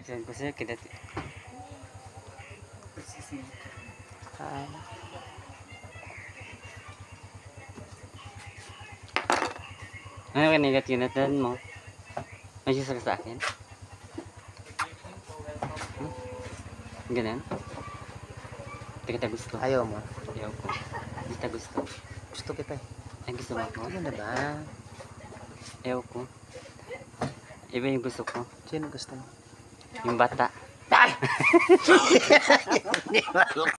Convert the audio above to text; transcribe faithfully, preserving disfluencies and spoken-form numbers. Eksenkusinya kita Nah, kan ikat dan mau masih selesai. Ganyan. Kita gusto. Ayaw mo. Ayaw ko. Kita gusto. Gusto kita. Ay, gusto mo ako? Ano ba? Ayaw ko. Iba yung gusto ko. Sino gusto mo? Yung bata. Ay!